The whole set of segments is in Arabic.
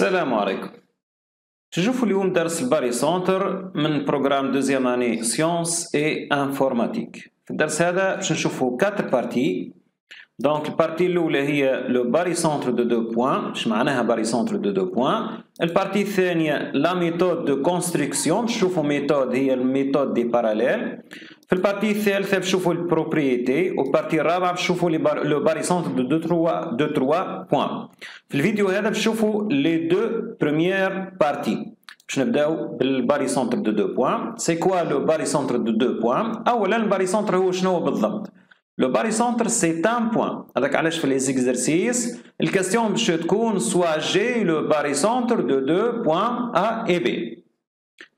السلام عليكم. تشوفوا اليوم درس الباري سونتر من بروغرام دوزيام اني سيونس اي انفورماتيك. في الدرس هذا باش نشوفوا 4 بارتي. دونك البارتي الاولى هي لو باري سونتر دو دو بوين، اش معناها باري سونتر دو دو بوين. البارتي الثانيه لا ميثود دو كونستركسيون، تشوفوا ميثود هي الميثود دي باراليل. في البارتي الثالثه تشوفوا البروبريتي، والبارتي الرابعه تشوفوا لو باري سونتر دو 2 3 بوين. في الفيديو هذا تشوفوا لي دو بريميير بارتي. باش نبداو بالباري سونتر دو 2 بوين. سي كوا لو باري سونتر دو 2 بوين؟ اولا الباري سونتر هو شنو بالضبط؟ Le barycentre c'est un point. Donc, allez, je fais les exercices. La question, je te connais, soit j'ai le barycentre de deux points A et B.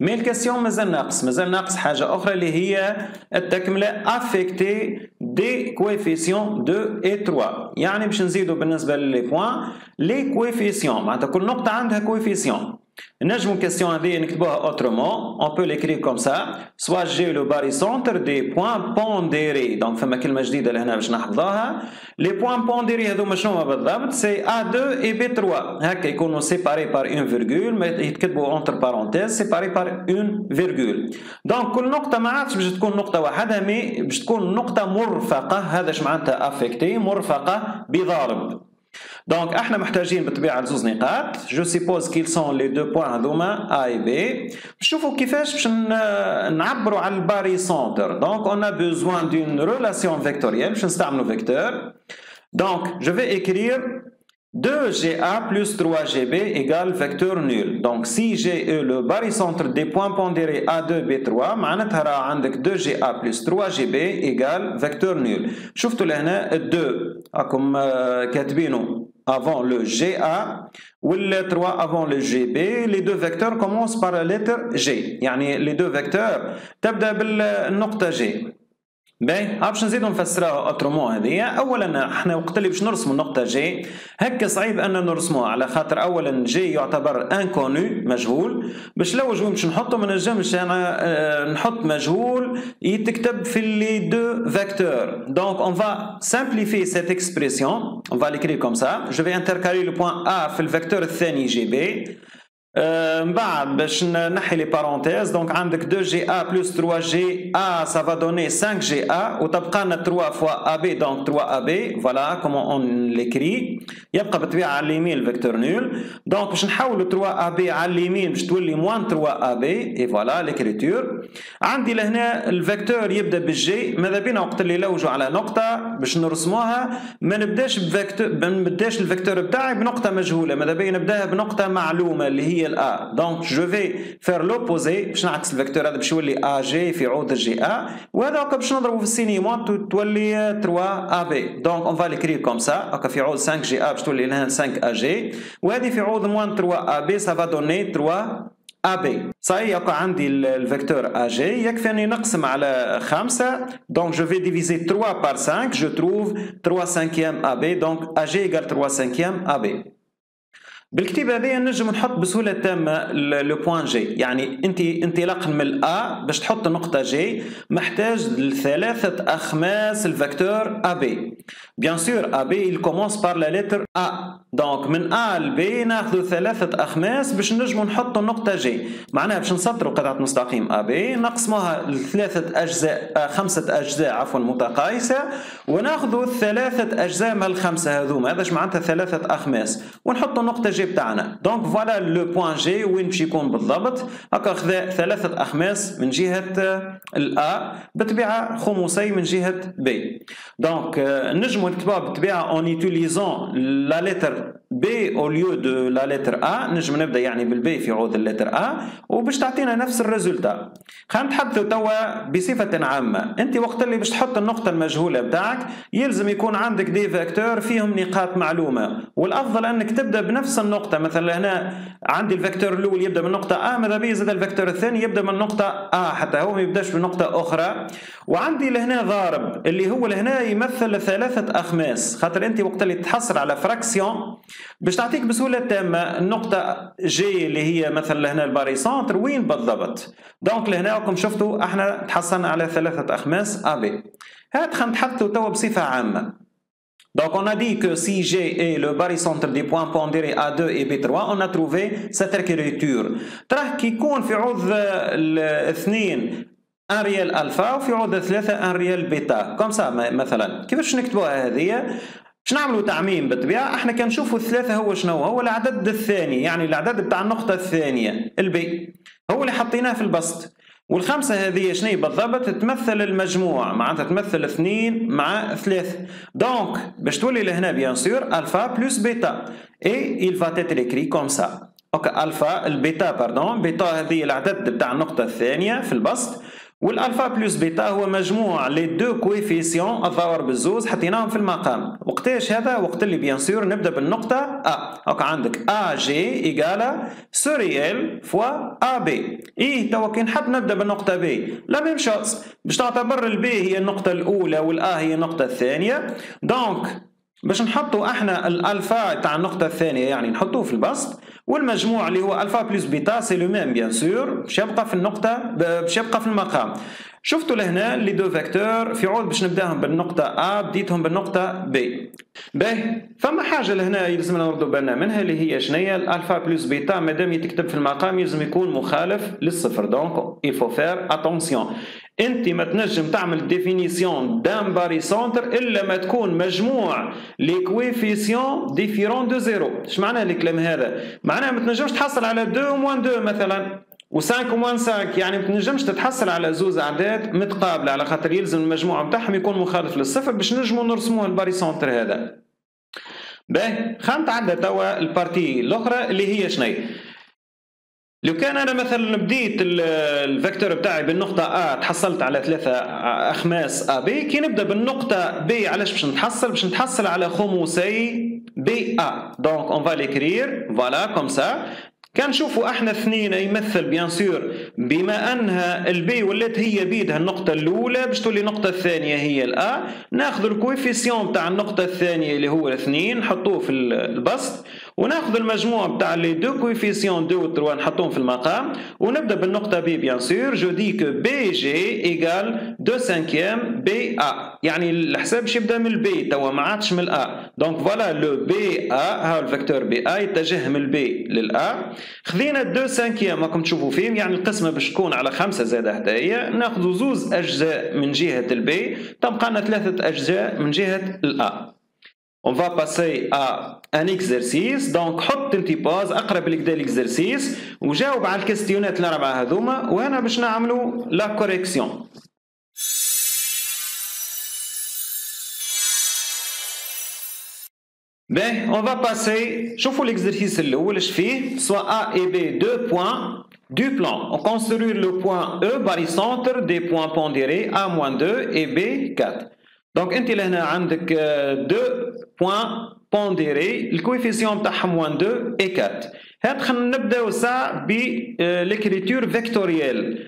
Mais la question, mais un naps, حاجة أخرى اللي هي التكملة affectée des coefficients 2 et 3. يعني باش نزيدوا بالنسبة للي points les coefficients. معناتها كل نقطة عندها coefficient. نجمو الكاستيون هذه نكتبوها اوترومون، اون بو ليكريغ كوم سا، سوا جي لو باريسونتر دي بوان بونديري، دونك فما كلمة جديدة لهنا باش نحفظوها، لي بوان بونديري هذوما شنوما بالضبط؟ سي A2 اي B3، هكا يكونوا سيباري بار اون فيرغول، يتكتبوا اونتر بارونتيز سيباري بار اون فيرغول، دونك كل نقطة ما عادش باش تكون نقطة وحدها، مي باش تكون نقطة مرفقة، هذا اش معناتها افكتي، مرفقة بضارب. Donc, احنا محتاجين بالطبيعة لزوز نقاط. Je suppose qu'ils sont les deux points هذوما A et B. شوفوا كيفاش باش نعبروا على الباري سونتر. Donc, on a besoin d'une relation vectorielle. باش نستعملوا vecteur. Donc, je vais écrire 2GA plus 3GB égale vecteur nul. Donc, si j'ai le barycentre des points pondérés A2, B3, معناتها راه عندك 2GA plus 3GB égale vecteur nul. شفتوا لهنا 2 راكم كاتبينه avant le GA ou le 3 avant le GB. Les deux vecteurs commencent par la lettre G. يعني les deux vecteurs تبدأ بالنقطة G. باهي، باش نزيدو نفسروها اوترومون هذيا. اولا احنا وقت اللي باش نرسمو النقطة جي هكا صعيب ان نرسموها، على خاطر اولا جي يعتبر انكونو مجهول، باش لو جوي باش نحطو ما نجمش انا نحط مجهول يتكتب في لي دو فيكتور. دونك اون فا سامبليفي سيت اكسبريسيون، اون فا ليكري كوم سا. جو في انتركالي لو بوان ا في الفيكتور الثاني جي بي. من بعد باش نحي لي بارونتيز، دونك عندك 2GA بلس 3GA سا فا دوني 5GA وتبقى لنا 3 فوا AB، دونك 3AB. فوالا كومون اون ليكري، يبقى بالطبيعة على اليمين الفيكتور نول، دونك باش نحولوا 3AB على اليمين باش تولي موان 3AB. اي فوالا ليكريتور عندي لهنا الفيكتور يبدا بالجي. ماذا بينا وقت اللي نلوجوا على نقطة باش نرسموها ما نبداش الفيكتور بتاعي بنقطة مجهولة، ماذا بينا نبداها بنقطة معلومة اللي هي A. Donc je vais faire l'opposé باش نعكس الفيكتور هذا باش يولي AG في عوض GA، وهذا هكا باش نضربوا في السينيمون تولي 3AB. Donc on va l'écrire comme ça، هكا في عوض 5GA باش تولي لها 5AG، وهذه في عوض موان 3AB ça va donner 3AB. صاي يبقى عندي الفيكتور AG، يكفي اني نقسم على 5، donc je vais diviser 3 par 5، je trouve 3/5 AB، donc AG égale 3/5 AB. بالكتيبة هذه نجم نحط بسهولة تامة لو بوان جي، يعني انت انطلاقا من الأ باش تحط نقطة جي محتاج لثلاثة أخماس الفيكتور أبي. بيان سور أبي il commence par la lettre A، دونك من أ ل بي ناخذوا ثلاثة أخماس باش نجموا نحطوا نقطة جي، معناها باش نسطروا قطعة مستقيم أبي نقسموها لثلاثة أجزاء، 5 أجزاء عفوا متقايسة، وناخذوا ال3 أجزاء من ال5 هذوما، هذا اش معناتها 3 أخماس، ونحطوا نقطة جي بتاعنا. دونك فوالا لو بوان جي وين باش يكون بالضبط، هكا خذا 3 أخماس من جهة الأ، بالطبيعة خمسي من جهة بي. دونك نجمو نكتبوها بالطبيعة اون يوتيليزون لا لتر بي او ليو دو لا لتر أ، نجم نبدا يعني بالبي في عوض اللتر أ، وباش تعطينا نفس الريزولتا. خلينا نتحدثوا توا بصفة عامة، أنت وقت اللي باش تحط النقطة المجهولة بتاعك يلزم يكون عندك دي فيكتور فيهم نقاط معلومة، والأفضل أنك تبدا بنفس النقطة. مثلا هنا عندي الفيكتور الأول يبدا من نقطة أ، ماذا بيا زاد الفيكتور الثاني يبدا من نقطة أ حتى هو ما يبداش بنقطة أخرى، وعندي لهنا ضارب اللي هو لهنا يمثل 3 أخماس، خاطر أنت وقت اللي تحصل على فراكسيون باش تعطيك بسهولة تامة النقطة جي اللي هي مثلا لهنا الباريسونتر وين بالضبط. دونك لهنا راكم شفتوا احنا تحصلنا على 3 أخماس أبي. هات خلينا نتحدثوا توا بصفة عامة. Donc on a dit que si G est le barycentre des points pondérés A2 et B3, on a trouvé cette écriture. تراه كي يكون في عوض الاثنين ان ريال الفا وفي عوض ثلاثة ان ريال بيتا، كوم سا مثلا، كيفاش نكتبوها هذه؟ باش نعملوا تعميم بالطبيعة، احنا كنشوفوا الثلاثة هو شنو؟ هو العدد الثاني، يعني العدد بتاع النقطة الثانية، البي، هو اللي حطيناه في البسط. والخمسة هذه شنو بالضبط؟ تمثل المجموع، معناتها تمثل اثنين مع ثلاثة. دونك باش تولي لهنا بيان سور الفا بلوس بيتا. اي il va être écrit comme ça. اوكا الفا البيتا باردون، بيتا هذه العدد بتاع النقطة الثانية في البسط. والالفا بلوس بيتا هو مجموع لي دو كويفيسيون الظواهر بالزوز حطيناهم في المقام. وقتاش هذا؟ وقت اللي بيان سور نبدا بالنقطة ا. هاكا عندك ا جي ايكالا سوريال فوا ا بي. ايه توا كي نحب نبدا بالنقطة بي لا ميم شوز، باش تعتبر البي هي النقطة الأولى والأ هي النقطة الثانية. دونك باش نحطوا احنا الالفا تاع النقطة الثانية يعني نحطوه في البسط، والمجموع اللي هو الفا بلس بيتا سي لو ميم بيان سور، باش يبقى في النقطة باش يبقى في المقام. شفتوا لهنا لي دو فيكتور في عوض باش نبداهم بالنقطة ا بديتهم بالنقطة بي. باهي فما حاجة لهنا يلزمنا نردوا بالنا منها اللي هي شنيا؟ الالفا بلس بيتا مادام يتكتب في المقام يلزم يكون مخالف للصفر، دونك il faut faire attention. انت ما تنجم تعمل ديفينيسيون دان باريسونتر الا ما تكون مجموع لي كويفيسيون ديفيرون دو زيرو. اش معنى الكلام هذا؟ معناه ما تنجمش تحصل على 2 موان 2 مثلا و5 موان 5، يعني ما تنجمش تتحصل على زوز اعداد متقابله على خاطر يلزم المجموع نتاعهم يكون مخالف للصفر باش نجموا نرسموه الباريسونتر هذا. باهي خلينا نتعدى توا البارتي الاخرى اللي هي شنو؟ لو كان أنا مثلا بديت الفيكتور بتاعي بالنقطة أ تحصلت على 3 أخماس أ بي، كي نبدأ بالنقطة بي علاش باش نتحصل؟ باش نتحصل على خمسي بي أ، دونك أون فا ليكرير فوالا كوم سا. كنشوفوا احنا اثنين يمثل بيان سور بما انها البي ولات هي بيدها النقطة الأولى باش تولي النقطة الثانية هي الأ، ناخذ الكويفيسيون تاع النقطة الثانية اللي هو الاثنين نحطوه في البسط، وناخذ المجموع تاع لي دو كويفيسيون 2 و 3 نحطوهم في المقام، ونبدا بالنقطة بي بيان سور، جو دي كو بي جي ايكال 2 سانكيام بي أ، يعني الحساب باش يبدا من البي توا ما عادش من الأ، دونك فوالا لو بي أ ها الفيكتور بي أ يتجه من البي للأ. خذينا 2 سانكيام راكم تشوفوا فيهم، يعني القسمة باش تكون على 5 زائد هدايا، ناخذوا 2 أجزاء من جهة البي، تبقى لنا 3 أجزاء من جهة الأ. On va passer à un exercice. Donc حط انت باز اقرب لك دا الاكزرسيس وجاوب على الكاستيونات الاربعه هذوما، وهنا باش نعملوا لا كوريكسيون. باهي on va passer. شوفوا الاكزرسيس الاول اش فيه؟ soit A et B deux points du plan. On construit le point E barycentre des points pondérés A-2 et B4. دونك انت لهنا عندك 2 بوان بونديري الكويفيسيون تاعهم 1 2 اي 4. هات خلينا نبداو ساعه بالكريتور فيكتوريال.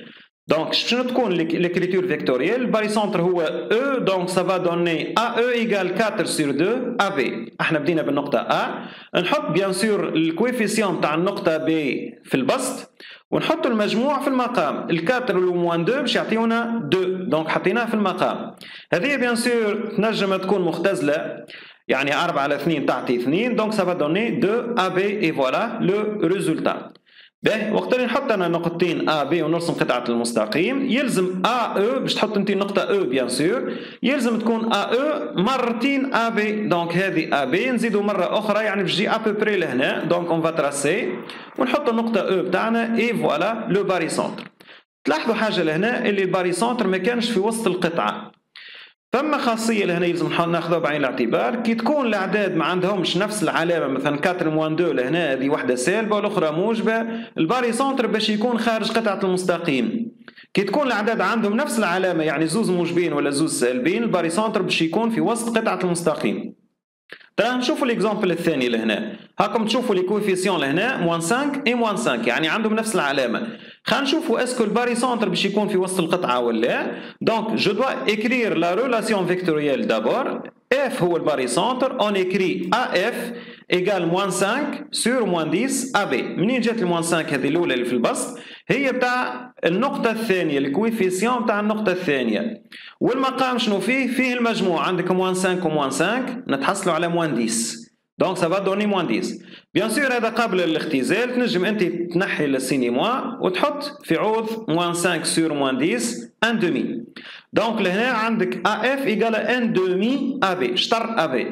دونك شنو تكون الكريتور فيكتوريال؟ الباريسونتر هو او، دونك سافا دوني ا او ايكال 4 سور 2 ا بي. احنا بدينا بالنقطه ا، نحط بيان سور الكويفيسيون تاع النقطه بي في البسط ونحط المجموع في المقام، الكاتر والموان 2 باش يعطيونا 2، دونك حطيناه في المقام. هذه بيان سور تنجم تكون مختزله، يعني 4 على 2 تعطي 2، دونك سافا دوني 2 ا بي اي فوالا لو ريزولتا. باهي وقت اللي نحط انا نقطتين ا بي ونرسم قطعه المستقيم، يلزم ا او باش تحط انت النقطه او بيان سور، يلزم تكون ا او مرتين ا بي، دونك هذه ا بي نزيدوا مره اخرى يعني باش تجي ابوبري لهنا، دونك اون فا تراسي ونحط النقطه او بتاعنا اي فوالا لو باريسونتر. تلاحظوا حاجه لهنا اللي الباريسونتر ما كانش في وسط القطعه. ثم خاصيه لهنا يلزم ناخذها بعين الاعتبار، كي تكون الاعداد ما عندهمش نفس العلامه، مثلا 4 موان 2 لهنا هذه واحده سالبه والاخرى موجبه، الباريسونتر باش يكون خارج قطعه المستقيم. كي تكون الاعداد عندهم نفس العلامه يعني 2 موجبين ولا 2 سالبين، الباريسونتر باش يكون في وسط قطعه المستقيم. ترى نشوفوا الاكزامبل الثاني لهنا، هاكم تشوفوا لي كويفيسيون لهنا موان 5 اي موان 5 يعني عندهم نفس العلامه. خلينا نشوفوا اسكو الباريسونتر باش يكون في وسط القطعه ولا. دونك جو دوا اكرير لا ريلاسيون فيكتوريال دابور، اف هو الباريسونتر، اون اكري اف إيجال موان 5 سور موان 10 أبي. منين جات الموان 5 هذه الأولى اللي في البسط؟ هي بتاع النقطة الثانية، الكويفيسيون بتاع النقطة الثانية. والمقام شنو فيه؟ فيه المجموع، عندك موان 5 وموان 5 نتحصلوا على موان 10. دونك سافا دوني موان 10. بيان سور هذا قابل للاختزال، تنجم أنت تنحي السيني موان وتحط في عوض موان 5 سور موان 10 1 دومي. دونك لهنا عندك AF إيجال 1 دومي AB، شطر AB.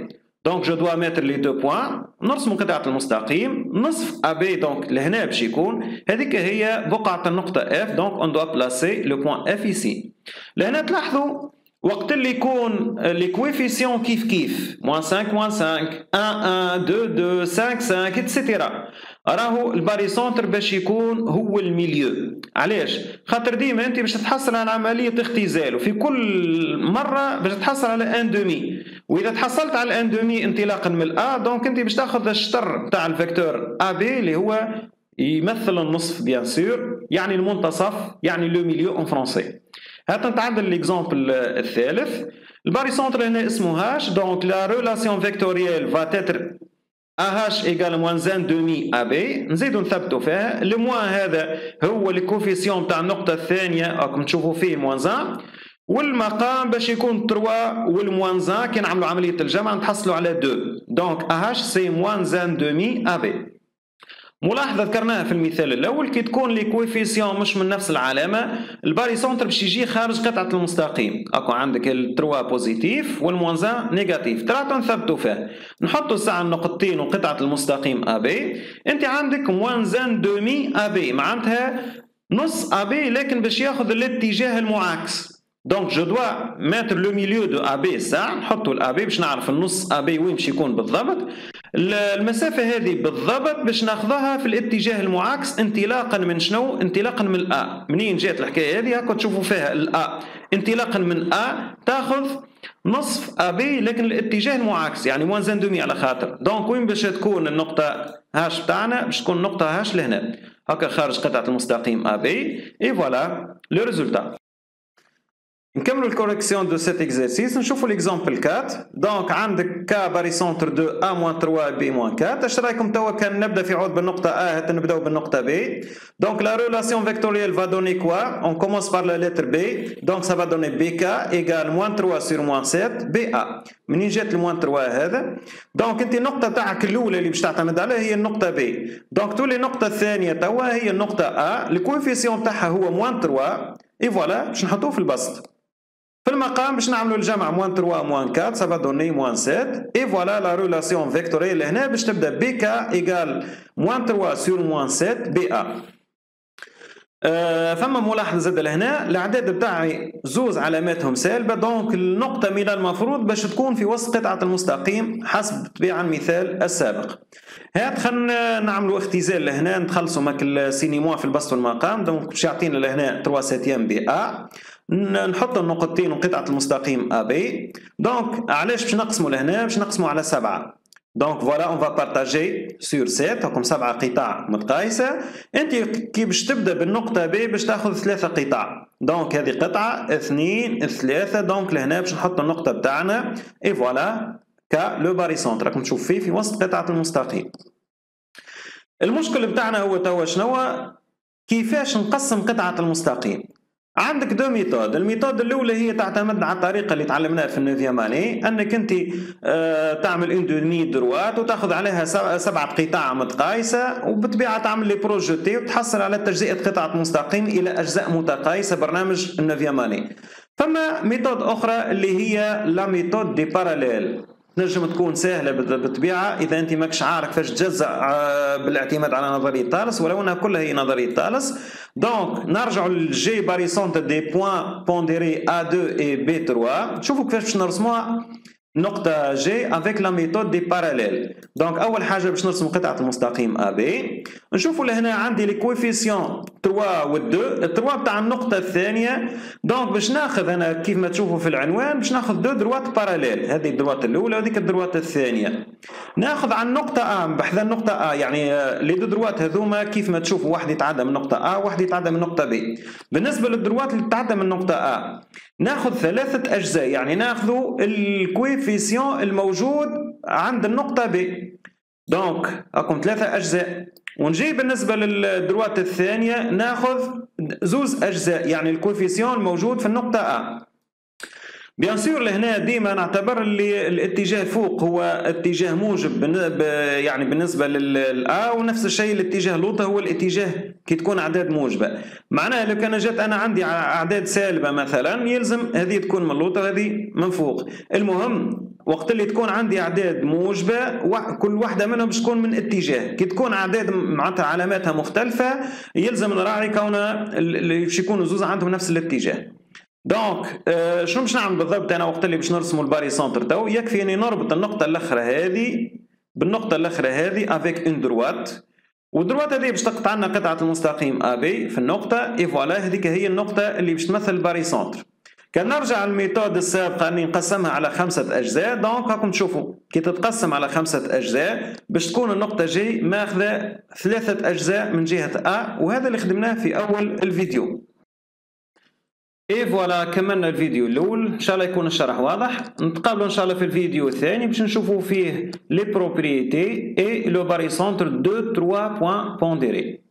Donc je dois mettre les deux points. نرسم قطعة المستقيم نصف AB. Donc لهنا باش يكون هذيك هي بقعة النقطة F. Donc on doit placer le point F ici. لهنا تلاحظوا وقت اللي يكون les coefficients كيف كيف -5 -5 1 1 2 2 5 5 etc. راهو الباريسونتر باش يكون هو الميليو. علاش؟ خاطر ديما انت باش تحصل على عملية اختزال، وفي كل مرة باش تحصل على 1 دومي، وإذا تحصلت على 1 دومي انطلاقا من الأ، دونك انت باش تاخذ الشطر تاع الفيكتور أ بي اللي هو يمثل النصف بيان سور، يعني المنتصف، يعني لو ميليو اون فرونسي. هات نتعدل ليكزومبل الثالث. الباريسونتر هنا اسمه هاش، دونك لا ريلاسيون فيكتوريال فاتتر AH إيجال موان 1 دومي AB. نزيدو نثبتو فيها، الموان هذا هو الكوفيسيون تاع النقطة الثانية، راكم تشوفوا فيه موان 1، والمقام باش يكون 3 والموان 1 كي نعملو عملية الجمع نتحصلوا على 2. دونك AH سي موان 1 دومي AB. ملاحظة ذكرناها في المثال الأول، كي تكون لي كويفيسيون مش من نفس العلامة الباريسونتر باش يجي خارج قطعة المستقيم. أكو عندك التروا بوزيتيف والموانزا نيجاتيف، تراتو نثبتو فيه، نحطو الساعة النقطتين وقطعة المستقيم أبي. أنت عندك موانزان دومي أبي، معناتها نص أبي لكن باش ياخذ الاتجاه المعاكس. دونك جو دوا ماتر لو ميليو دو أبي ساعة، نحطو الأبي باش نعرف النص أبي وين باش يكون بالضبط. المسافة هذه بالضبط باش ناخذها في الاتجاه المعاكس انطلاقا من شنو؟ انطلاقا من الأ. منين جات الحكاية هذه؟ هاكا تشوفوا فيها الأ، انطلاقا من أ تاخذ نصف أبي لكن الاتجاه المعاكس، يعني موان زان دومي على خاطر. دونك وين باش تكون النقطة هاش بتاعنا؟ باش تكون النقطة هاش لهنا، هاكا خارج قطعة المستقيم أبي. إي فوالا لو ريزولتا. نكملو الكوريكسيون دو سيت اكزرسيس، نشوفو ليكزومبل 4. دونك عندك كا باريسونتر دو أ موان 3 بي موان 4. اش رايكم توا كان نبدا في عوض بالنقطة أ، حتى نبداو بالنقطة بي. دونك لا ريلاسيون فيكتوريال فا دوني كوا؟ اون كومونس بار لا لتر بي، دونك سافا دوني بي كا ايكال موان 3 سور موان 7 بي أ. منين جات الموان 3 هذا؟ دونك انت النقطة تاعك الأولى اللي باش تعتمد عليها هي النقطة بي، دونك تولي النقطة الثانية توا هي النقطة أ، الكويفيسيون تاعها هو موان 3. اي فوالا باش نحطوه في البسط. في المقام باش نعملوا الجمع موان 3 موان 4 سافا دوني موان 7. اي فوالا لا ريلاسيون فيكتوريال هنا باش تبدا بي كا ايكال موان 3 سور موان 7 بي أ. فما ملاحظة زاد لهنا، الأعداد بتاعي زوز علاماتهم سالبة، دونك النقطة من المفروض باش تكون في وسط قطعة المستقيم حسب طبيعة المثال السابق. هات خلينا نعملوا اختزال لهنا، نتخلصوا ماك السينيموا في البسط والمقام، دونك باش يعطينا لهنا 3 سيتيام بي أ، نحط النقطتين وقطعة المستقيم أ بي. دونك علاش باش نقسموا لهنا؟ باش نقسموا على 7. دونك فوالا اون فا بارتاجي سور 7، هاكم 7 قطاع متقايسة. انت كي باش تبدا بالنقطة بي باش تاخذ 3 قطاع، دونك هذه قطعة 2 3. دونك لهنا باش نحط النقطة بتاعنا، اي فوالا كا لو باريسونتر، راكم تشوف فيه في وسط قطعة المستقيم. المشكل بتاعنا هو توا شنوا؟ كيفاش نقسم قطعة المستقيم؟ عندك دو ميثود. الميثود الاولى هي تعتمد على الطريقه اللي تعلمناها في النوفيام اني، انك انت تعمل اون دومي دروات وتاخذ عليها 7 قطاع متقايسه، وبالطبيعه تعمل لي بروجيتي وتحصل على تجزئه قطعه مستقيم الى اجزاء متقايسه. برنامج النوفيام اني. فما ميثود اخرى اللي هي لا ميثود دي باراليل، تنجم تكون سهله بالطبيعه اذا انت ماكش عارف كيفاش تجزع بالاعتماد على نظريه طالس، ولو انها كلها هي نظريه طالس. دونك نرجعوا للجي باريسونت دي بوان بونديري A2 اي B3، تشوفوا كيفاش باش نرسموها نقطه جي افيك لا ميثود دي باراليل. دونك اول حاجه باش نرسم قطعه المستقيم AB، نشوفوا لهنا عندي لي كويفيسيون 3 و 2، 3 تاع النقطه الثانيه. دونك باش ناخذ انا كيف ما تشوفوا في العنوان، باش ناخذ دو دروات باراليل، هذه الدروات الاولى وهذيك الدروات الثانيه. ناخذ على النقطه A، بحذا النقطه A، يعني لي دو دروات هذوما كيف ما تشوفوا واحده يتعدى من نقطه A وواحده يتعدى من نقطه B. بالنسبه للدروات اللي تتعدى من نقطه A ناخذ 3 اجزاء، يعني ناخذوا الكويفيسيون الموجود عند النقطه B. دونك راكم ثلاثة أجزاء، ونجي بالنسبة للدروات الثانية ناخذ زوز أجزاء، يعني الكوفيسيون الموجود في النقطة أ. بيان سور لهنا ديما نعتبر اللي الاتجاه فوق هو اتجاه موجب يعني بالنسبة للأ، ونفس الشيء الاتجاه لوطة هو الاتجاه كي تكون أعداد موجبة. معناها لو كان جات أنا عندي أعداد سالبة مثلا يلزم هذه تكون من لوطة وهذه من فوق. المهم وقت اللي تكون عندي أعداد موجبة كل واحدة منهم باش تكون من اتجاه، كي تكون أعداد معناتها علاماتها مختلفة يلزم نراعي كونها باش يكونوا زوز عندهم نفس الاتجاه. دونك شنو باش نعمل بالضبط انا وقت اللي باش نرسموا الباري سنتر؟ تو يكفي اني نربط النقطه الاخرى هذه بالنقطه الاخرى هذه افيك اون دروات، والدروات هذه باش تقطع لنا قطعه المستقيم ا بي في النقطه اي فوالا. هذيك هي النقطه اللي باش تمثل الباري سنتر. كان نرجع للميثود السابقه اني نقسمها على 5 اجزاء. دونك راكم تشوفوا كي تتقسم على 5 اجزاء باش تكون النقطه جي ماخذه 3 اجزاء من جهه ا، وهذا اللي خدمناه في اول الفيديو. اي فوالا كملنا الفيديو الاول، ان شاء الله يكون الشرح واضح. نتقابلوا ان شاء الله في الفيديو الثاني باش نشوفوا فيه لي بروبريتي اي لو باريسونتر دو تروا بوان بونديري.